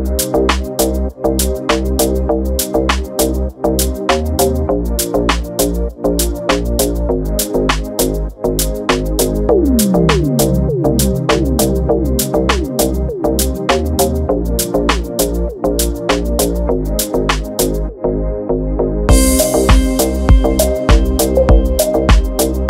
Go out this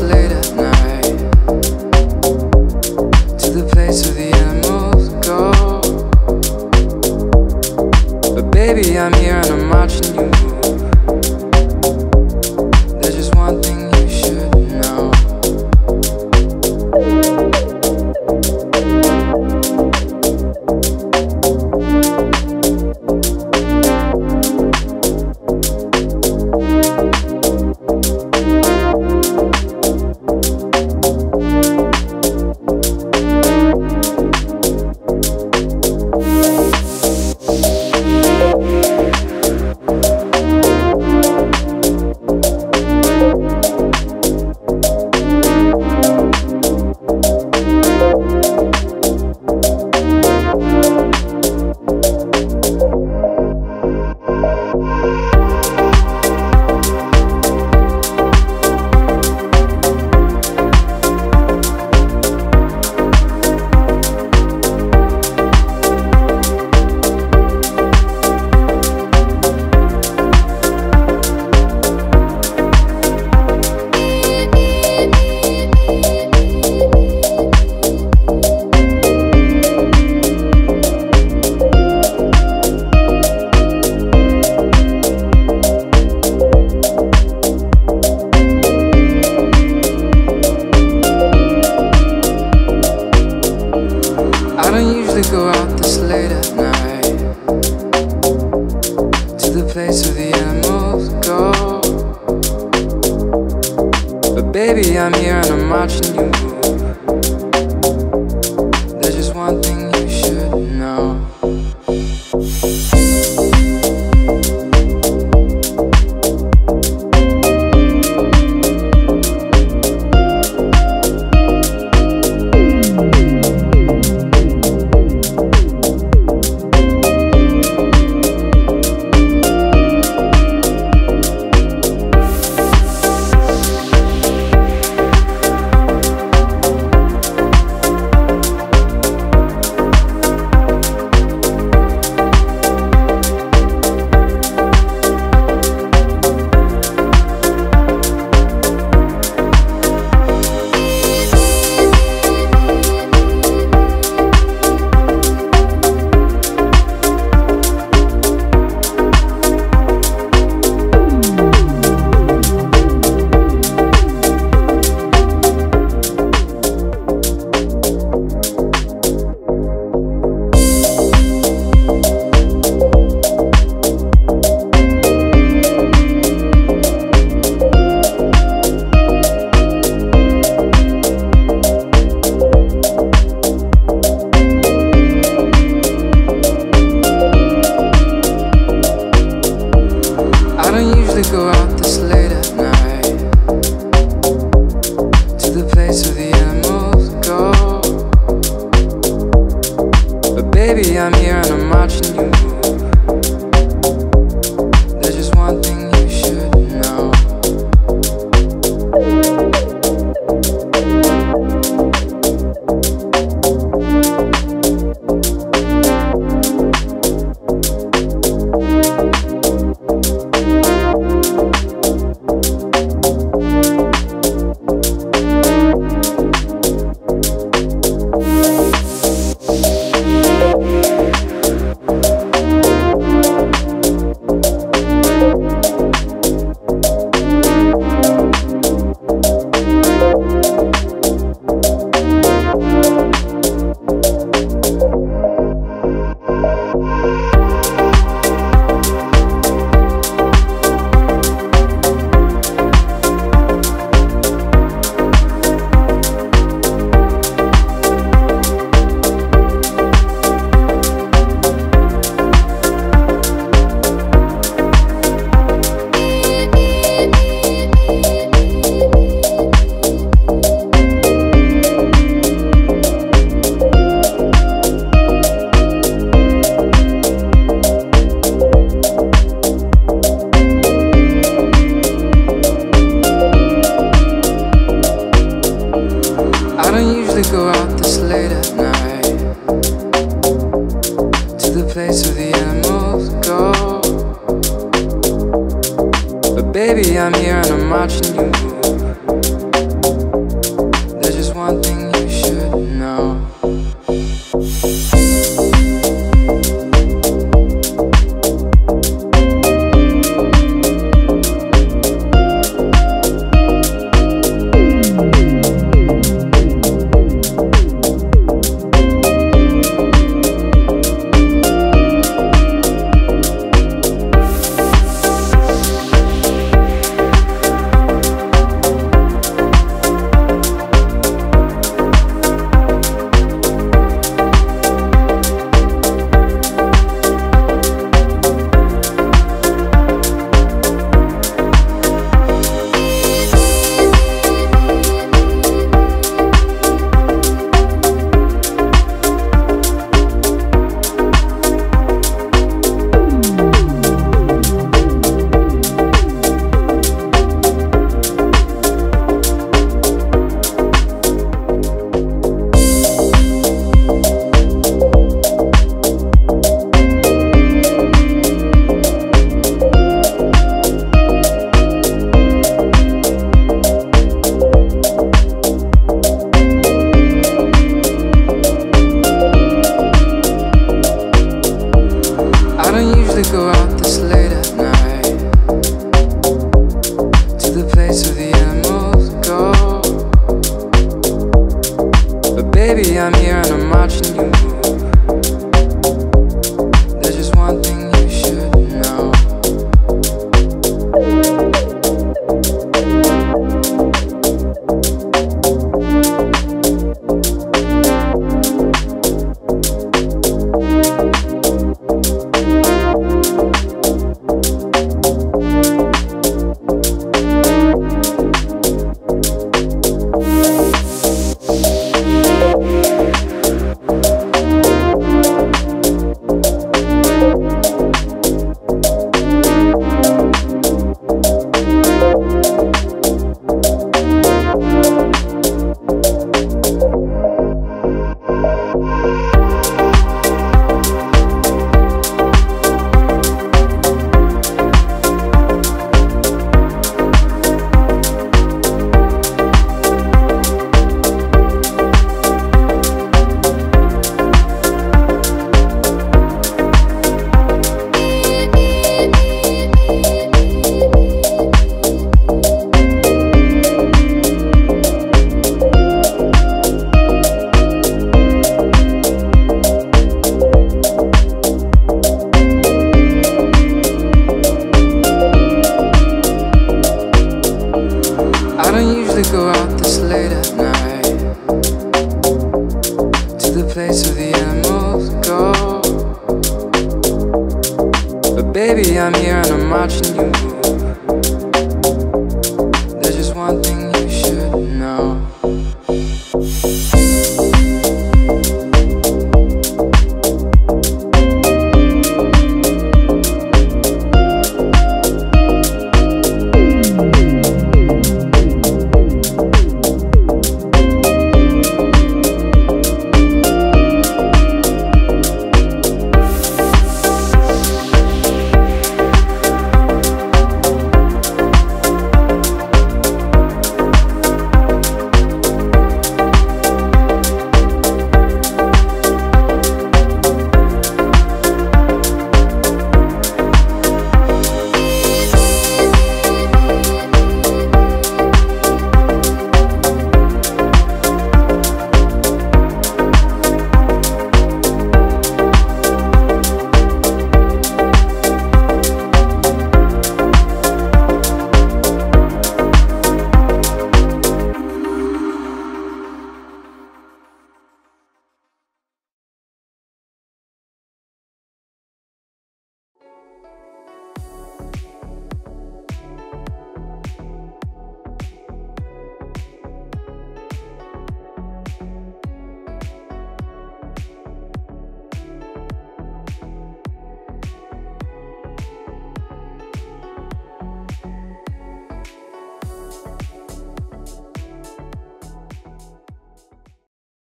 late at night to the place where the animals go, but baby, I'm here and I'm watching you move. There's just one thing you should know. Go out this late at night to the place where the animals go, but baby, I'm here and I'm watching you move. There's just one thing you should know. Go out this late at night to the place where the animals go, but baby, I'm here and I'm watching you move. There's just one thing you should know. Baby, I'm here and I'm watching you. There's just one thing you should know. Go out this late at night to the place where the animals go. But baby, I'm here and I'm watching you move. There's just one thing you should know. Go out this late at night to the place where the animals go. But baby, I'm here and I'm watching you.